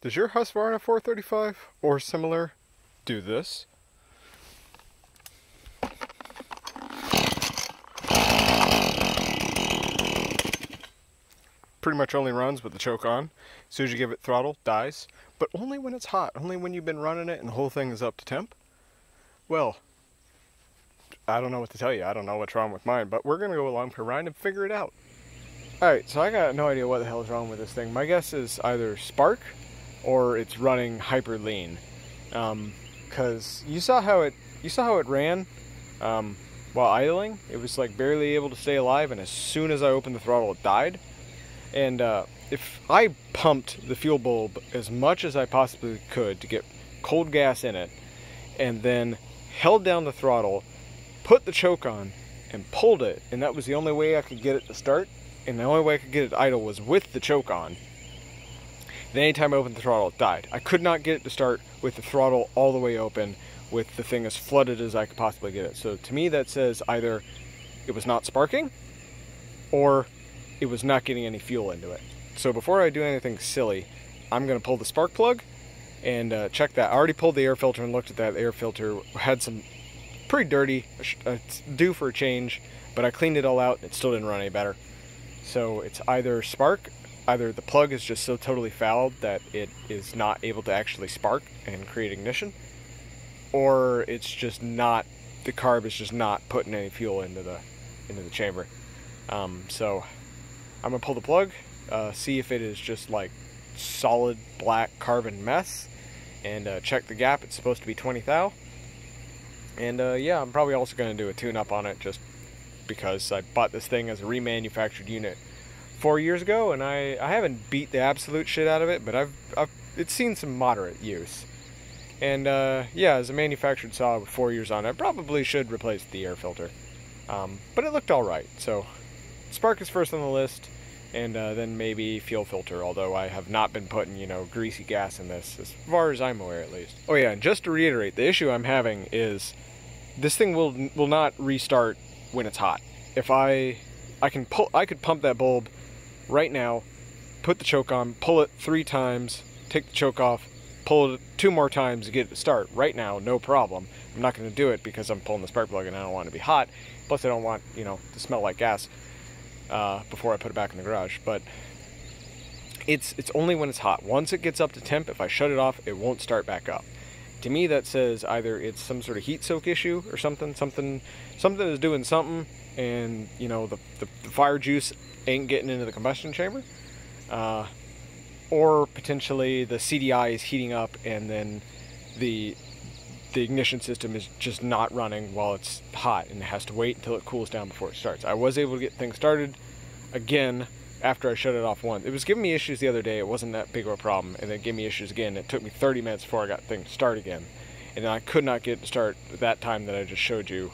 Does your Husqvarna 435 or similar do this? Pretty much only runs with the choke on. As soon as you give it throttle, dies. But only when it's hot, only when you've been running it and the whole thing is up to temp. Well, I don't know what to tell you. I don't know what's wrong with mine, but we're going to go along for a ride and figure it out. Alright, so I got no idea what the hell is wrong with this thing. My guess is either spark or it's running hyper lean. Because you saw how it ran while idling. It was like barely able to stay alive, and as soon as I opened the throttle it died. And if I pumped the fuel bulb as much as I possibly could to get cold gas in it, and then held down the throttle, put the choke on, and pulled it, and that was the only way I could get it to start, and the only way I could get it idle was with the choke on. Then anytime I opened the throttle, it died. I could not get it to start with the throttle all the way open, with the thing as flooded as I could possibly get it. So to me that says either it was not sparking, or it was not getting any fuel into it. So before I do anything silly, I'm going to pull the spark plug and check that. I already pulled the air filter and looked at that. The air filter had some pretty dirty, due for a change, but I cleaned it all out. It still didn't run any better. So it's either spark, either the plug is just so totally fouled that it is not able to actually spark and create ignition, or it's just not, the carb is just not putting any fuel into the chamber. So I'm going to pull the plug, see if it is just like solid black carbon mess, and check the gap. It's supposed to be 20 thou. And yeah, I'm probably also going to do a tune-up on it, just because I bought this thing as a remanufactured unit 4 years ago, and I haven't beat the absolute shit out of it, but it's seen some moderate use. And yeah, as a manufactured saw with 4 years on it, I probably should replace the air filter. But it looked alright, so spark is first on the list, and then maybe fuel filter, although I have not been putting, you know, greasy gas in this, as far as I'm aware at least. Oh yeah, and just to reiterate, the issue I'm having is this thing will not restart when it's hot. If I could pump that bulb right now, put the choke on, pull it 3 times, take the choke off, pull it 2 more times to get it to start right now, no problem. I'm not going to do it because I'm pulling the spark plug and I don't want it to be hot, plus I don't want, you know, to smell like gas. Before I put it back in the garage, but it's only when it's hot. Once it gets up to temp, if I shut it off, it won't start back up. To me, that says either it's some sort of heat soak issue or something is doing something, and you know the fire juice ain't getting into the combustion chamber, or potentially the CDI is heating up and then the ignition system is just not running while it's hot, and it has to wait until it cools down before it starts. I was able to get things started again after I shut it off once. It was giving me issues the other day. It wasn't that big of a problem, and then it gave me issues again. It took me 30 minutes before I got things to start again, and then I could not get it to start that time that I just showed you.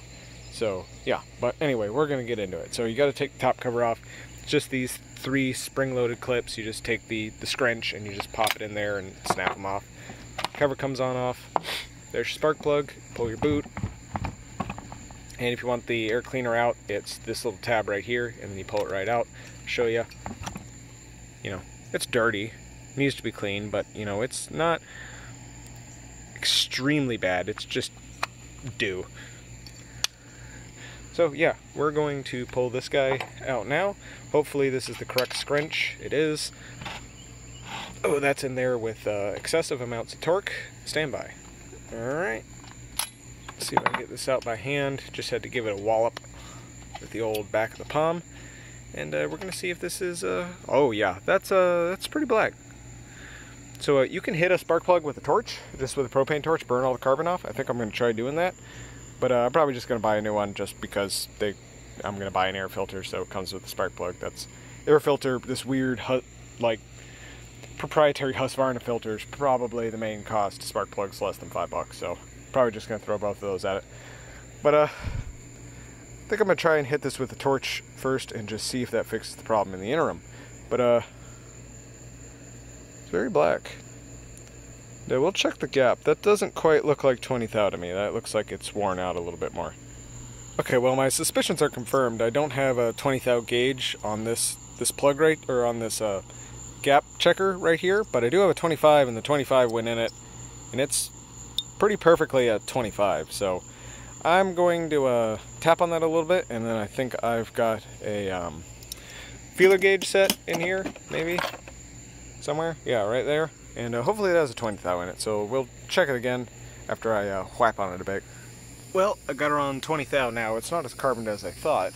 So yeah, but anyway, we're going to get into it. So you got to take the top cover off. It's just these 3 spring-loaded clips. You just take the scrunch and you just pop it in there and snap them off. Cover comes on off. There's your spark plug, pull your boot, and if you want the air cleaner out, it's this little tab right here, and then you pull it right out. I'll show you. You know, it's dirty. It needs to be clean, but, you know, it's not extremely bad. It's just due. So, yeah, we're going to pull this guy out now. Hopefully this is the correct scrunch. It is. Oh, that's in there with excessive amounts of torque. Standby. Alright, let's see if I can get this out by hand. Just had to give it a wallop with the old back of the palm. And we're going to see if this is... oh yeah, that's pretty black. So you can hit a spark plug with a torch, just with a propane torch, burn all the carbon off. I think I'm going to try doing that. But I'm probably just going to buy a new one just because I'm going to buy an air filter, so it comes with a spark plug. That's air filter, this weird, like... proprietary Husqvarna filters, probably the main cost. Spark plugs less than $5, so probably just gonna throw both of those at it. But I think I'm gonna try and hit this with a torch first and just see if that fixes the problem in the interim. But it's very black. Now we'll check the gap. That doesn't quite look like 20 thou to me. That looks like it's worn out a little bit more. Okay, well my suspicions are confirmed. I don't have a 20 thou gauge on this plug right, or on this gap checker right here, but I do have a 25 and the 25 went in it, and it's pretty perfectly at 25. So I'm going to tap on that a little bit, and then I think I've got a feeler gauge set in here, maybe somewhere. Yeah, right there. And hopefully it has a 20 thou in it, so we'll check it again after I whap on it a bit. Well, I got around 20 thou now. It's not as carboned as I thought.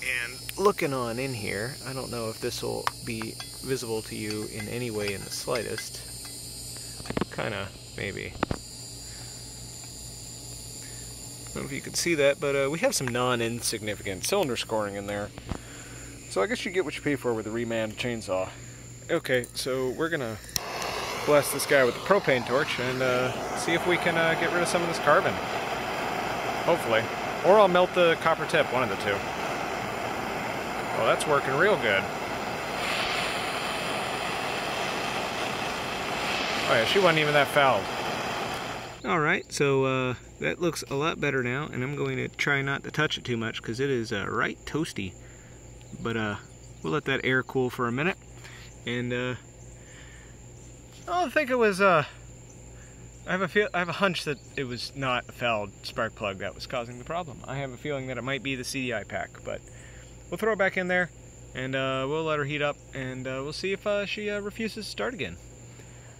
And looking on in here, I don't know if this will be visible to you in any way in the slightest. Kinda, maybe. I don't know if you can see that, but we have some non-insignificant cylinder scoring in there. So I guess you get what you pay for with a reman chainsaw. Okay, so we're gonna blast this guy with the propane torch and see if we can get rid of some of this carbon. Hopefully. Or I'll melt the copper tip, one of the two. Well, that's working real good. Oh yeah, she wasn't even that fouled. Alright, so that looks a lot better now, and I'm going to try not to touch it too much because it is right toasty. But we'll let that air cool for a minute, and I don't think it was, I have a hunch that it was not a fouled spark plug that was causing the problem. I have a feeling that it might be the CDI pack, but we'll throw it back in there, and we'll let her heat up, and we'll see if she refuses to start again.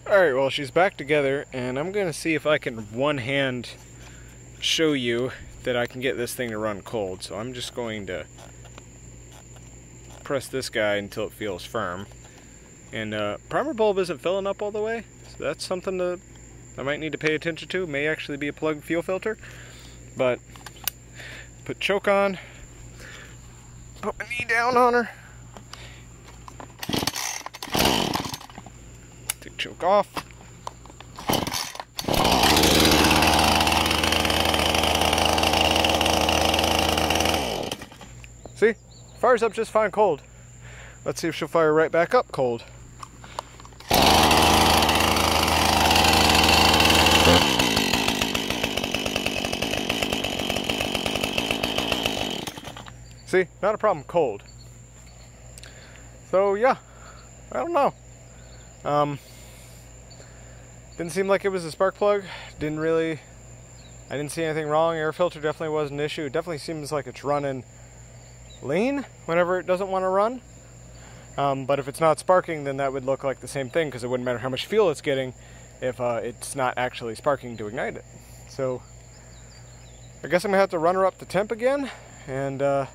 Alright, well, she's back together, and I'm going to see if I can one-hand show you that I can get this thing to run cold. So I'm just going to press this guy until it feels firm. And primer bulb isn't filling up all the way, so that's something that I might need to pay attention to. It may actually be a plug fuel filter, but put choke on, put my knee down on her, take choke off. See, fires up just fine cold. Let's see if she'll fire right back up cold. See, not a problem, cold. So yeah, I don't know. Didn't seem like it was a spark plug. I didn't see anything wrong. Air filter definitely was an issue. It definitely seems like it's running lean whenever it doesn't want to run. But if it's not sparking, then that would look like the same thing, because it wouldn't matter how much fuel it's getting if it's not actually sparking to ignite it. So I guess I'm gonna have to run her up to temp again, and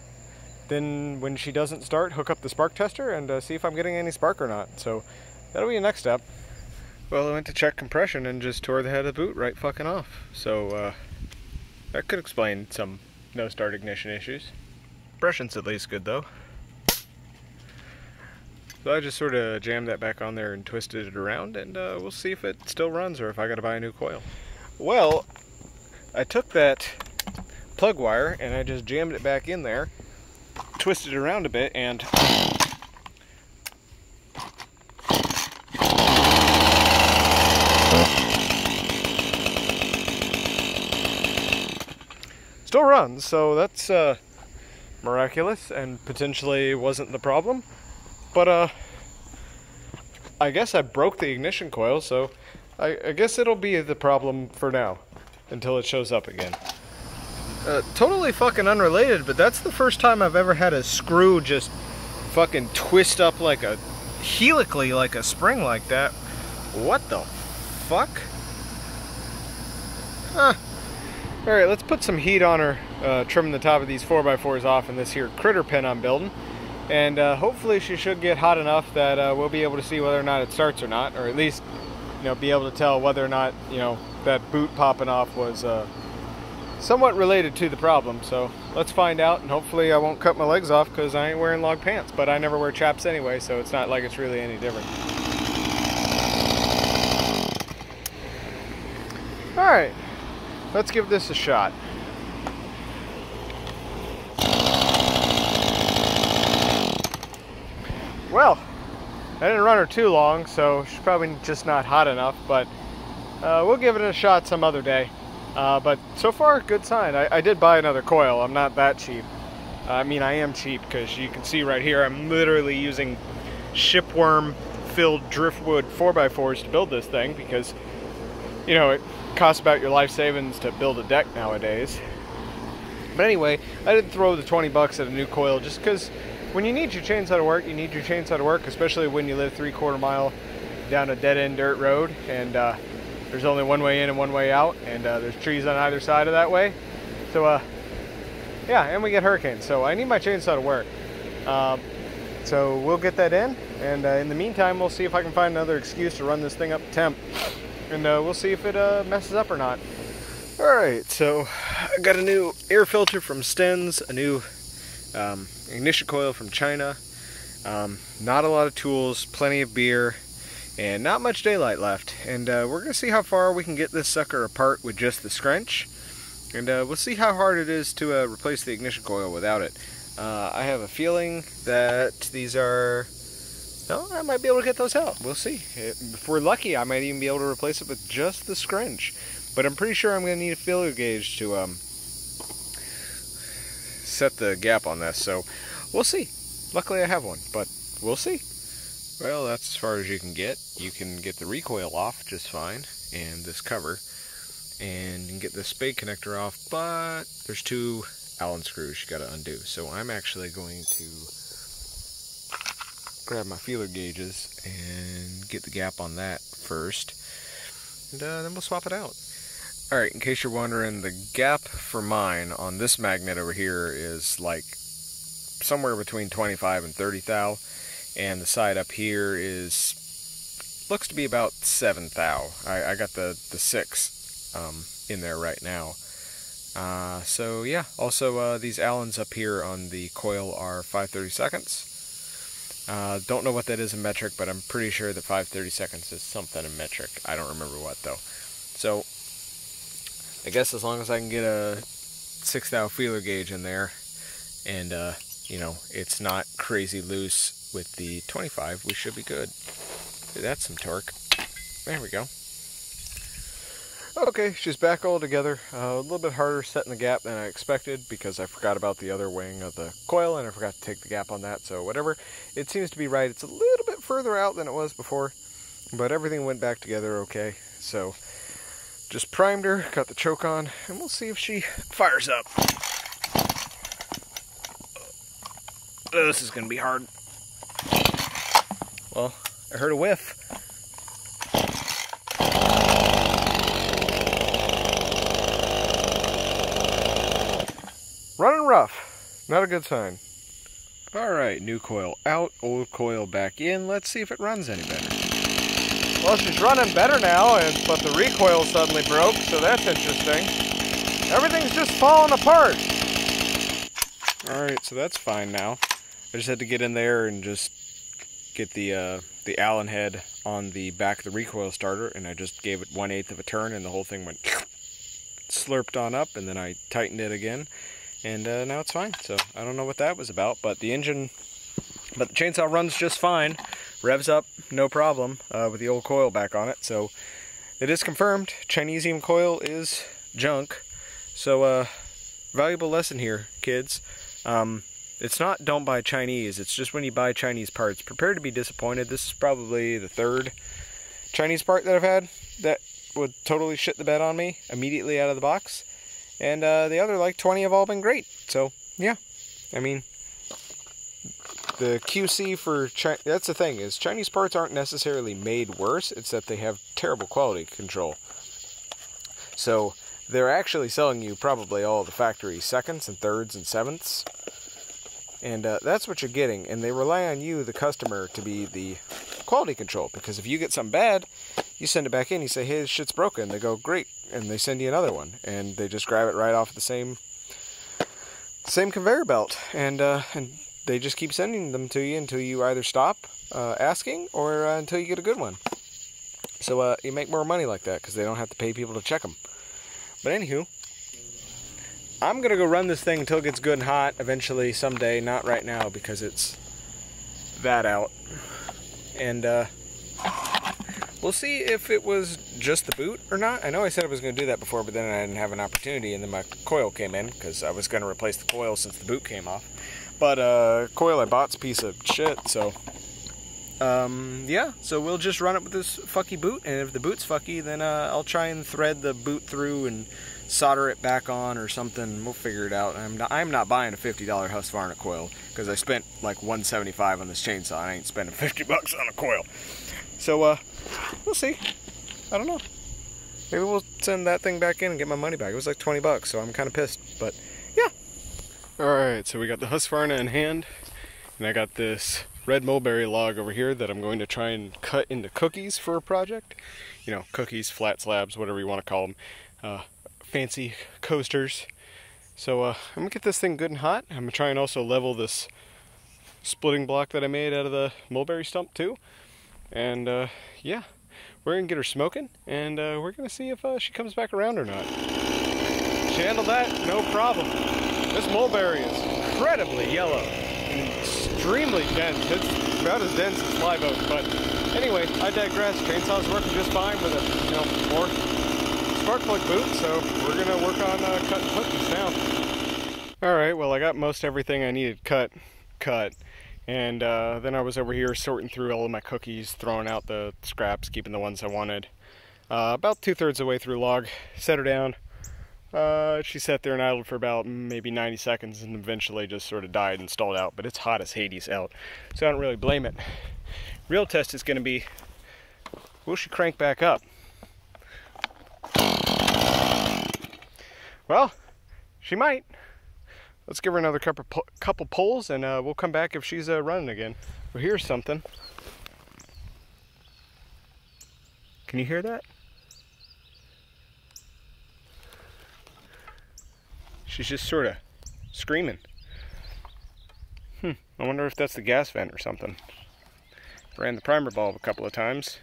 then when she doesn't start, hook up the spark tester and see if I'm getting any spark or not. So that'll be the next step. Well, I went to check compression and just tore the head of the boot right fucking off. So that could explain some no start ignition issues. Compression's at least good though. So I just sort of jammed that back on there and twisted it around, and we'll see if it still runs or if I gotta buy a new coil. Well, I took that plug wire and I just jammed it back in there, twisted it around a bit, and still runs, so that's miraculous and potentially wasn't the problem. But I guess I broke the ignition coil, so I guess it'll be the problem for now until it shows up again. Totally fucking unrelated, but that's the first time I've ever had a screw just fucking twist up like a helically like a spring like that. What the fuck? Huh. Alright, let's put some heat on her, trim the top of these 4x4s off and this here critter pen I'm building. And hopefully she should get hot enough that we'll be able to see whether or not it starts or not, or at least, you know, be able to tell whether or not, you know, that boot popping off was somewhat related to the problem. So let's find out, and hopefully I won't cut my legs off because I ain't wearing log pants, but I never wear chaps anyway, so it's not like it's really any different. Alright, let's give this a shot. Well, I didn't run her too long, so she's probably just not hot enough, but we'll give it a shot some other day. But so far, good sign. I did buy another coil. I'm not that cheap. I mean, I am cheap, because you can see right here I'm literally using shipworm filled driftwood 4x4s to build this thing, because, you know, it costs about your life savings to build a deck nowadays. But anyway, I did throw the 20 bucks at a new coil just because when you need your chainsaw to work, you need your chainsaw to work, especially when you live 3/4 mile down a dead-end dirt road, and there's only one way in and one way out, and there's trees on either side of that way. So, yeah, and we get hurricanes, so I need my chainsaw to work. So we'll get that in, and in the meantime, we'll see if I can find another excuse to run this thing up to temp, and we'll see if it messes up or not. All right, so I got a new air filter from Stens, a new ignition coil from China, not a lot of tools, plenty of beer, and not much daylight left. And we're gonna see how far we can get this sucker apart with just the scrunch, and we'll see how hard it is to replace the ignition coil without it. I have a feeling that these are, no, I might be able to get those out. We'll see. If we're lucky, I might even be able to replace it with just the scrunch. But I'm pretty sure I'm going to need a feeler gauge to set the gap on this. So we'll see. Luckily I have one, but we'll see. Well, that's as far as you can get. You can get the recoil off just fine, and this cover. And you can get the spade connector off, but there's two Allen screws you got to undo. So I'm actually going to grab my feeler gauges and get the gap on that first. And then we'll swap it out. Alright, in case you're wondering, the gap for mine on this magnet over here is like somewhere between 25 and 30 thou, and the side up here is, looks to be about 7 thou. I got the 6 in there right now. So yeah, also these Allens up here on the coil are 5/32. Don't know what that is in metric, but I'm pretty sure that 5/32 is something in metric. I don't remember what though. So I guess as long as I can get a 6 thou feeler gauge in there, and you know, it's not crazy loose with the 25, we should be good. That's some torque. There we go. Okay, she's back all together. A little bit harder setting the gap than I expected because I forgot about the other wing of the coil and I forgot to take the gap on that, so whatever. It seems to be right. It's a little bit further out than it was before, but everything went back together okay. So just primed her, got the choke on, and we'll see if she fires up. Oh, this is going to be hard. Well, I heard a whiff. Running rough. Not a good sign. Alright, new coil out, old coil back in. Let's see if it runs any better. Well, she's running better now, but the recoil suddenly broke, so that's interesting. Everything's just falling apart. Alright, so that's fine now. I just had to get in there and just get the Allen head on the back of the recoil starter, and I just gave it 1/8 of a turn, and the whole thing went slurped on up, and then I tightened it again, and now it's fine. So I don't know what that was about, but the engine... But the chainsaw runs just fine, revs up, no problem, with the old coil back on it. So it is confirmed, Chinesium coil is junk. So valuable lesson here, kids. It's not don't buy Chinese, it's just when you buy Chinese parts, prepare to be disappointed. This is probably the third Chinese part that I've had that would totally shit the bed on me immediately out of the box. And the other like 20 have all been great. So yeah, I mean... The QC for China, that's the thing, is Chinese parts aren't necessarily made worse, it's that they have terrible quality control. So they're actually selling you probably all the factory seconds and thirds and sevenths. And that's what you're getting, and they rely on you, the customer, to be the quality control. Because if you get something bad, you send it back in, you say, hey, this shit's broken. They go, great, and they send you another one. And they just grab it right off the same conveyor belt. And they just keep sending them to you until you either stop asking or until you get a good one. So you make more money like that because they don't have to pay people to check them. But anywho, I'm going to go run this thing until it gets good and hot eventually someday. Not right now because it's that out. And we'll see if it was just the boot or not. I know I said I was going to do that before, but then I didn't have an opportunity. And then my coil came in because I was going to replace the coil since the boot came off. But coil I bought's a piece of shit, so Yeah, so we'll just run it with this fucky boot, and if the boot's fucky, then I'll try and thread the boot through and solder it back on or something. We'll figure it out. I'm not buying a $50 Husqvarna coil, because I spent like $175 on this chainsaw. I ain't spending 50 bucks on a coil. So we'll see. I don't know. Maybe we'll send that thing back in and get my money back. It was like 20 bucks, so I'm kind of pissed, but yeah. Alright, so we got the Husqvarna in hand, and I got this red mulberry log over here that I'm going to try and cut into cookies for a project. You know, cookies, flat slabs, whatever you want to call them. Fancy coasters. So I'm going to get this thing good and hot. I'm going to try and also level this splitting block that I made out of the mulberry stump too. And yeah, we're going to get her smoking, and we're going to see if she comes back around or not. She handled that, no problem. This mulberry is incredibly yellow. Extremely dense. It's about as dense as live oak, but anyway, I digress. Chainsaw's working just fine with a, you know, more spark plug boot, so we're gonna work on cutting cookies now. Alright, well, I got most everything I needed cut, and then I was over here sorting through all of my cookies, throwing out the scraps, keeping the ones I wanted. About 2/3 of the way through log, set her down. She sat there and idled for about maybe 90 seconds and eventually just sort of died and stalled out, but it's hot as Hades out, so I don't really blame it. Real test is going to be, will she crank back up? Well, she might. Let's give her another couple pulls, and we'll come back if she's running again. Well, here's something. Can you hear that? She's just sort of screaming. I wonder if that's the gas vent or something. Ran the primer bulb a couple of times.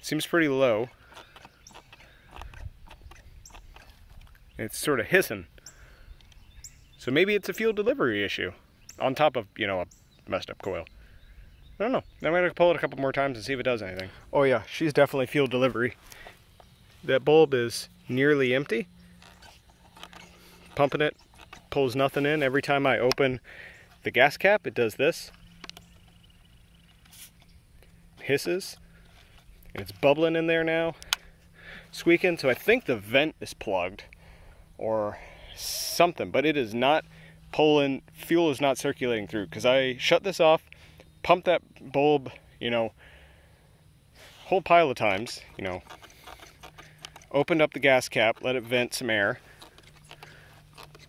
Seems pretty low. It's sort of hissing. So maybe it's a fuel delivery issue. On top of, you know, a messed up coil. I don't know. I'm going to pull it a couple more times and see if it does anything. Oh yeah, she's definitely fuel delivery. That bulb is nearly empty. Pumping it, pulls nothing in. Every time I open the gas cap, it does this. Hisses. And it's bubbling in there now. Squeaking. So I think the vent is plugged or something, but it is not pulling. Fuel is not circulating through, because I shut this off, pumped that bulb, you know, whole pile of times, you know, opened up the gas cap, let it vent some air.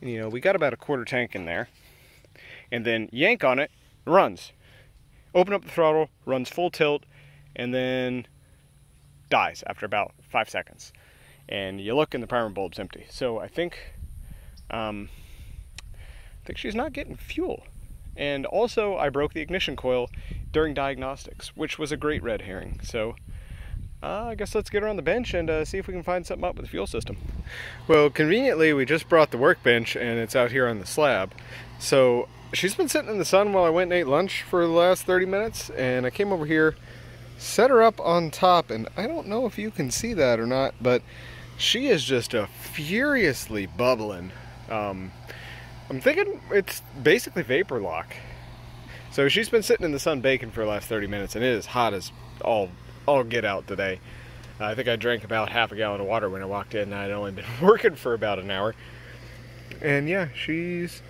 You know, we got about a quarter tank in there, and then yank on it, runs. Open up the throttle, runs full tilt, and then dies after about 5 seconds. And you look and the primer bulb's empty. So I think she's not getting fuel. And also I broke the ignition coil during diagnostics, which was a great red herring. So I guess let's get her on the bench and see if we can find something up with the fuel system. Well, conveniently, we just brought the workbench, and it's out here on the slab. So she's been sitting in the sun while I went and ate lunch for the last 30 minutes, and I came over here, set her up on top, and I don't know if you can see that or not, but she is just furiously bubbling. I'm thinking it's basically vapor lock. So she's been sitting in the sun baking for the last 30 minutes, and it is hot as all get out today. I think I drank about half a gallon of water when I walked in, and I'd only been working for about an hour. And yeah, she's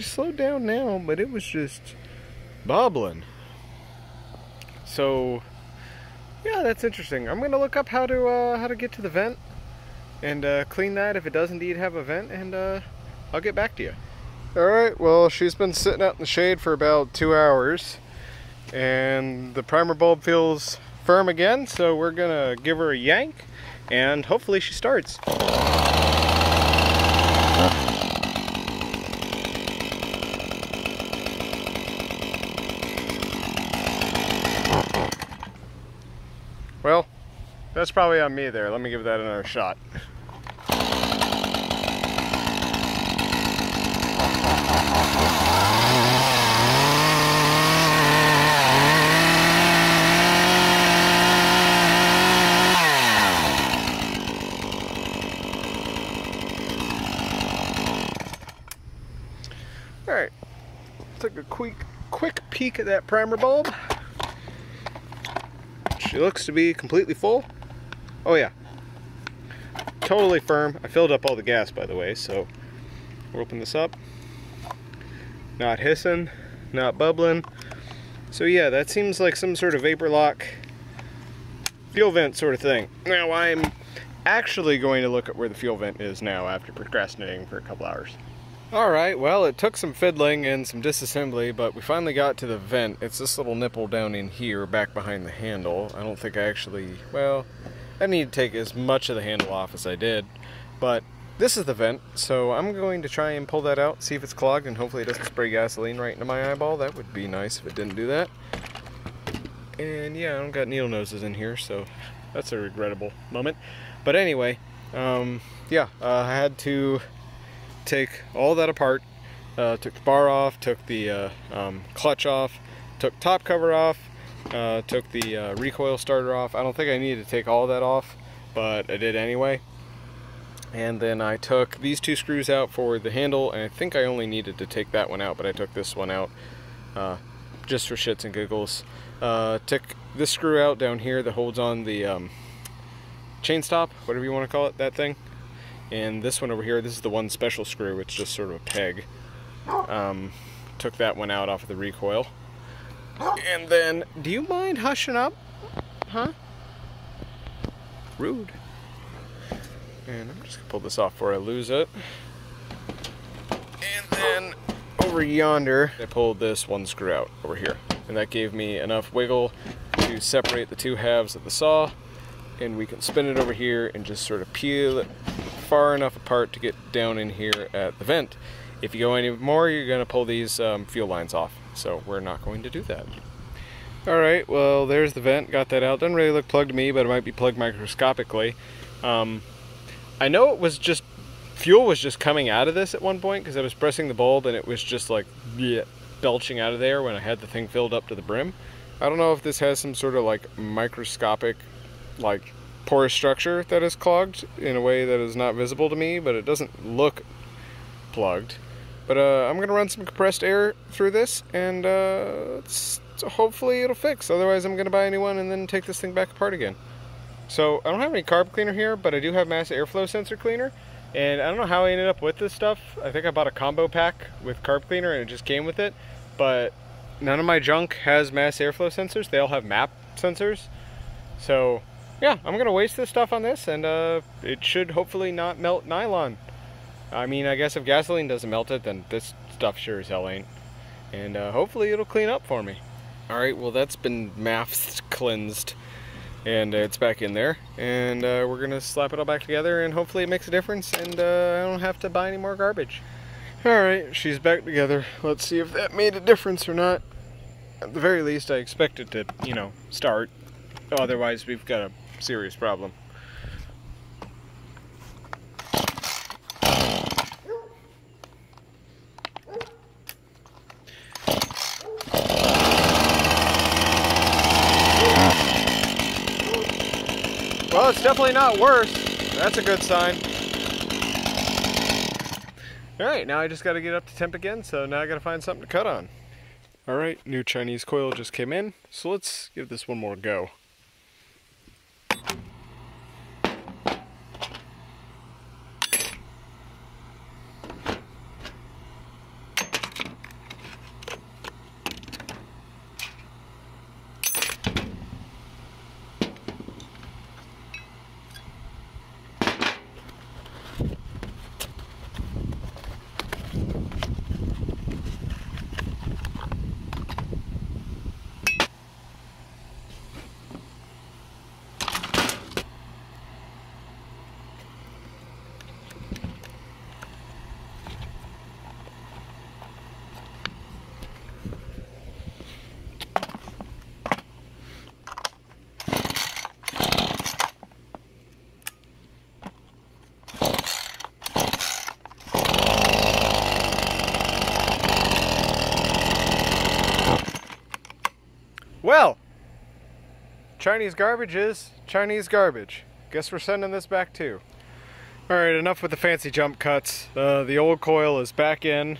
slowed down now, but it was just bubbling. So yeah, that's interesting. I'm gonna look up how to get to the vent and clean that if it does indeed have a vent, and I'll get back to you. All right, well, she's been sitting out in the shade for about 2 hours, and the primer bulb feels firm again, so we're gonna give her a yank and hopefully she starts. Well, that's probably on me there. Let me give that another shot. Alright, let's take a quick peek at that primer bulb. She looks to be completely full. Oh yeah, totally firm. I filled up all the gas, by the way, so we'll open this up. Not hissing, not bubbling. So yeah, that seems like some sort of vapor lock fuel vent sort of thing. Now I'm actually going to look at where the fuel vent is now after procrastinating for a couple hours. Alright, well, it took some fiddling and some disassembly, but we finally got to the vent. It's this little nipple down in here, back behind the handle. I don't think I actually, well, I need to take as much of the handle off as I did, but this is the vent, so I'm going to try and pull that out, see if it's clogged, and hopefully it doesn't spray gasoline right into my eyeball. That would be nice if it didn't do that. And yeah, I don't got needle noses in here, so that's a regrettable moment. But anyway, I had to take all that apart. Took the bar off, took the clutch off, took top cover off, took the recoil starter off. I don't think I needed to take all that off, but I did anyway. And then I took these two screws out for the handle, and I think I only needed to take that one out, but I took this one out just for shits and giggles. Took this screw out down here that holds on the chain stop, whatever you want to call it, that thing. And this one over here, this is the one special screw, it's just sort of a peg. Took that one out off of the recoil. And then, do you mind hushing up? Huh? Rude. And I'm just going to pull this off before I lose it. And then, over yonder, I pulled this one screw out over here. And that gave me enough wiggle to separate the two halves of the saw. And we can spin it over here and just sort of peel it far enough apart to get down in here at the vent. If you go any more, you're going to pull these fuel lines off, so we're not going to do that. Alright, well, there's the vent, got that out. Doesn't really look plugged to me, but it might be plugged microscopically. I know it was just, fuel was just coming out of this at one point, because I was pressing the bulb and it was just like, bleh, belching out of there when I had the thing filled up to the brim. I don't know if this has some sort of like microscopic like porous structure that is clogged in a way that is not visible to me, but it doesn't look plugged. But I'm gonna run some compressed air through this, and hopefully it'll fix. Otherwise I'm gonna buy a new one and then take this thing back apart again. So I don't have any carb cleaner here, but I do have mass airflow sensor cleaner, and I don't know how I ended up with this stuff. I think I bought a combo pack with carb cleaner and it just came with it, but none of my junk has mass airflow sensors. They all have MAP sensors. So yeah, I'm gonna waste this stuff on this, and it should hopefully not melt nylon. I mean, I guess if gasoline doesn't melt it, then this stuff sure as hell ain't. And hopefully it'll clean up for me. Alright, well, that's been MAP'd cleansed, and it's back in there, and we're gonna slap it all back together, and hopefully it makes a difference, and I don't have to buy any more garbage. Alright, she's back together. Let's see if that made a difference or not. At the very least, I expect it to, you know, start. Otherwise, we've got a serious problem. Well, it's definitely not worse. That's a good sign. Alright, now I just gotta get up to temp again, so now I gotta find something to cut on. Alright, new Chinese coil just came in, so let's give this one more go. Well, Chinese garbage is Chinese garbage. Guess we're sending this back too. Alright, enough with the fancy jump cuts. The old coil is back in.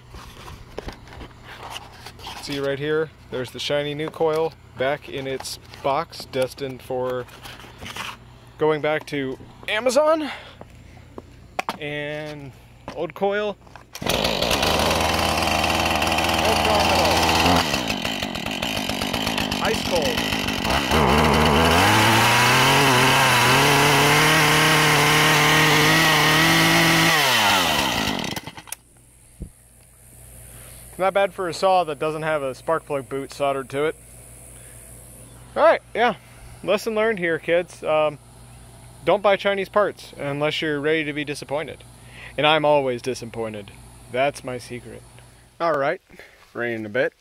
See right here, there's the shiny new coil. back in its box, destined for going back to Amazon. And old coil. No problem at all. Ice cold. Not bad for a saw that doesn't have a spark plug boot soldered to it. Alright, yeah. Lesson learned here, kids. Don't buy Chinese parts unless you're ready to be disappointed. And I'm always disappointed. That's my secret. Alright, raining a bit.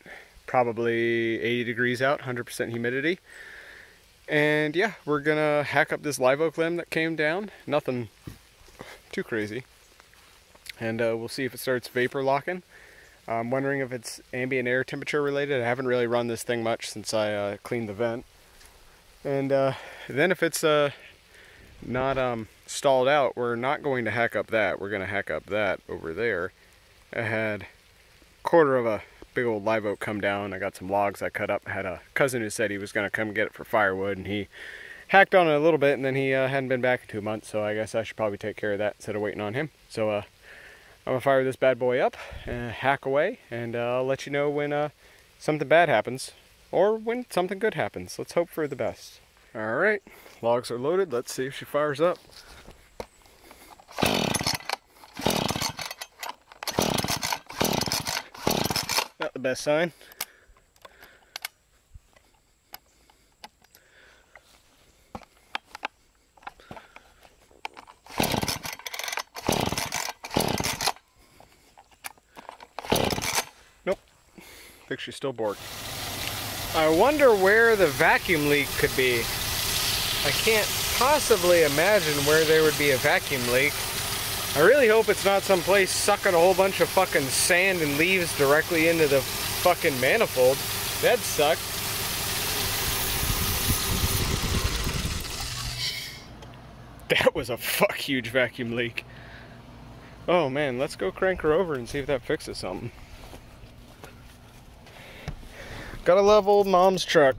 Probably 80 degrees out, 100% humidity. And yeah, we're gonna hack up this live oak limb that came down. Nothing too crazy. And we'll see if it starts vapor locking. I'm wondering if it's ambient air temperature related. I haven't really run this thing much since I cleaned the vent. And then if it's not stalled out, we're not going to hack up that. We're going to hack up that over there. I had a quarter of a big old live oak come down. I got some logs I cut up. I had a cousin who said he was going to come get it for firewood, and he hacked on it a little bit, and then he hadn't been back in 2 months, so I guess I should probably take care of that instead of waiting on him. So I'm gonna fire this bad boy up and hack away, and I'll let you know when something bad happens or when something good happens. Let's hope for the best. All right, logs are loaded. Let's see if she fires up. Not the best sign. I think she's still bored. I wonder where the vacuum leak could be. I can't possibly imagine where there would be a vacuum leak. I really hope it's not someplace sucking a whole bunch of fucking sand and leaves directly into the fucking manifold. That'd suck. That was a fuck huge vacuum leak. Oh man, let's go crank her over and see if that fixes something. Gotta love old mom's truck.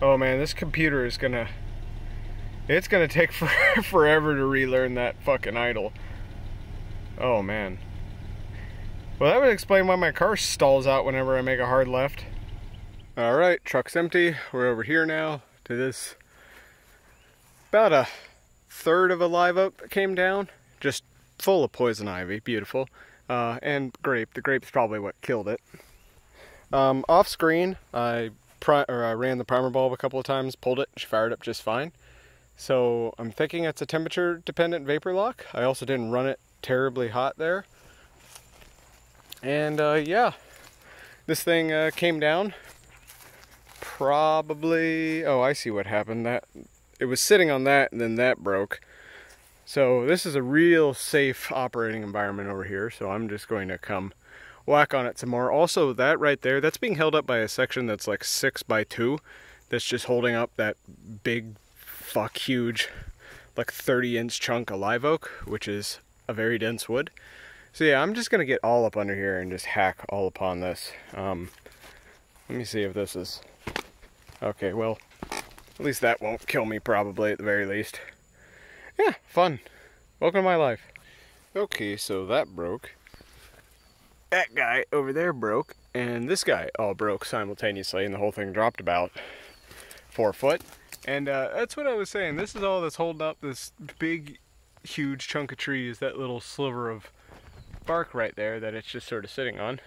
Oh man, this computer is gonna... It's gonna take forever to relearn that fucking idle. Oh man. Well, that would explain why my car stalls out whenever I make a hard left. Alright, truck's empty. We're over here now to this... About a... third of a live oak that came down, just full of poison ivy, beautiful, and grape. The grape's probably what killed it. Off screen, I ran the primer bulb a couple of times, pulled it, she fired up just fine. So I'm thinking it's a temperature dependent vapor lock. I also didn't run it terribly hot there. And yeah, this thing came down probably, oh, I see what happened. It was sitting on that, and then that broke. So this is a real safe operating environment over here, so I'm just going to come whack on it some more. Also, that right there, that's being held up by a section that's like 6 by 2. That's just holding up that big, fuck huge, like 30-inch chunk of live oak, which is a very dense wood. So yeah, I'm just going to get all up under here and just hack all upon this. Let me see if this is... Okay, well... At least that won't kill me, probably, at the very least. Yeah, fun. Welcome to my life. Okay, so that broke. That guy over there broke. And this guy all broke simultaneously, and the whole thing dropped about 4 foot. And that's what I was saying. This is all that's holding up this big, huge chunk of tree, is that little sliver of bark right there that it's just sort of sitting on.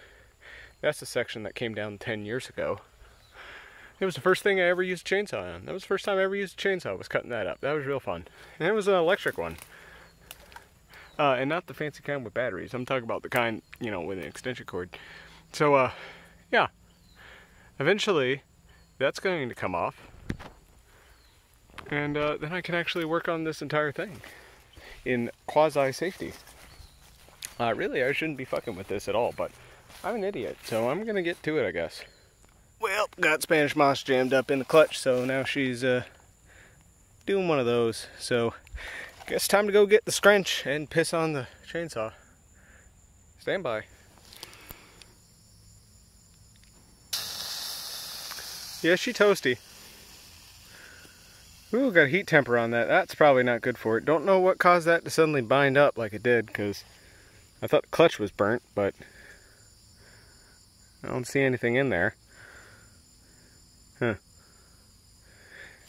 That's the section that came down 10 years ago. It was the first thing I ever used a chainsaw on. That was the first time I ever used a chainsaw, was cutting that up. That was real fun. And it was an electric one. And not the fancy kind with batteries. I'm talking about the kind, you know, with an extension cord. So, yeah. Eventually, that's going to come off. And then I can actually work on this entire thing in quasi-safety. Really, I shouldn't be fucking with this at all, but I'm an idiot. So I'm going to get to it, I guess. Well, got Spanish moss jammed up in the clutch, so now she's doing one of those. So Guess time to go get the scrunch and piss on the chainsaw. Stand by. Yeah, she toasty. Ooh, got a heat temper on that. That's probably not good for it. Don't know what caused that to suddenly bind up like it did, because I thought the clutch was burnt, but I don't see anything in there. Huh.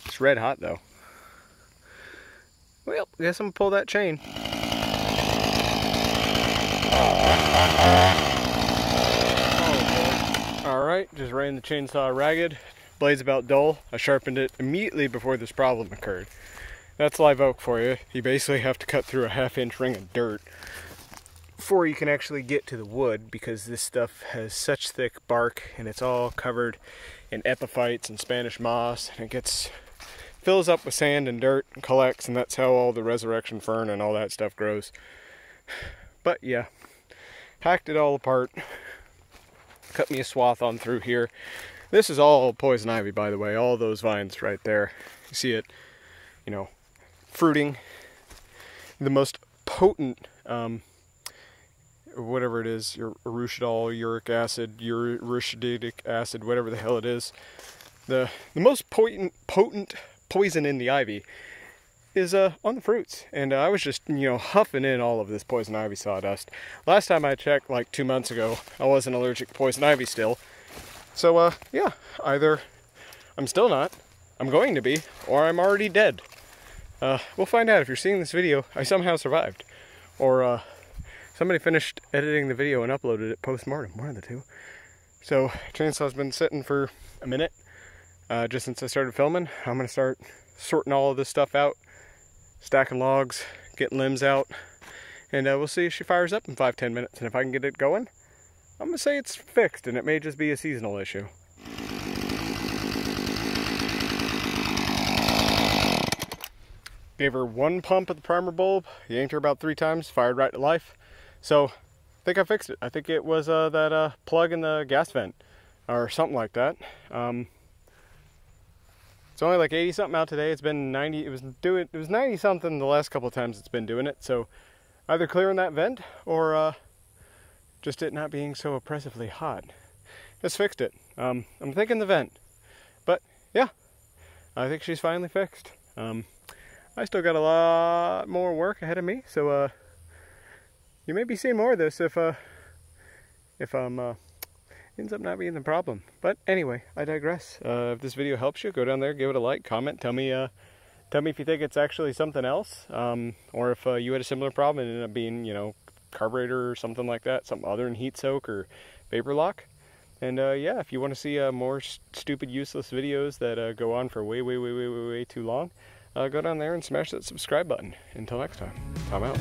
It's red hot, though. Well, I guess I'm going to pull that chain. Oh, boy. All right, just ran the chainsaw ragged. Blade's about dull. I sharpened it immediately before this problem occurred. That's live oak for you. You basically have to cut through a half-inch ring of dirt before you can actually get to the wood, because this stuff has such thick bark and it's all covered in epiphytes and Spanish moss, and it fills up with sand and dirt and collects, and that's how all the resurrection fern and all that stuff grows. But yeah, hacked it all apart. Cut me a swath on through here. This is all poison ivy, by the way, all those vines right there. You see it, you know, fruiting. The most potent, whatever it is, your urushiol, uric acid, urushidic acid, whatever the hell it is. The most potent poison in the ivy is on the fruits. And I was just, you know, huffing in all of this poison ivy sawdust. Last time I checked, like 2 months ago, I wasn't allergic to poison ivy still. So, yeah, either I'm still not, I'm going to be, or I'm already dead. We'll find out. If you're seeing this video, I somehow survived. Or, somebody finished editing the video and uploaded it post-mortem, one of the two. So, chainsaw's been sitting for a minute, just since I started filming. I'm gonna start sorting all of this stuff out, stacking logs, getting limbs out, and we'll see if she fires up in 5-10 minutes, and if I can get it going, I'm gonna say it's fixed, and it may just be a seasonal issue. Gave her one pump at the primer bulb, yanked her about 3 times, fired right to life. So, I think I fixed it. I think it was that plug in the gas vent, or something like that. It's only like 80 something out today. It's been 90. It was 90 something the last couple of times it's been doing it. So, either clearing that vent or just it not being so oppressively hot. Just fixed it. I'm thinking the vent. But, yeah. I think she's finally fixed. I still got a lot more work ahead of me. So, you may be seeing more of this if ends up not being the problem. But, anyway, I digress. If this video helps you, go down there, give it a like, comment, tell me if you think it's actually something else, or if you had a similar problem and it ended up being, you know, carburetor or something like that, something other than heat soak or vapor lock. And yeah, if you want to see more stupid useless videos that go on for way too long, go down there and smash that subscribe button. Until next time, I'm out.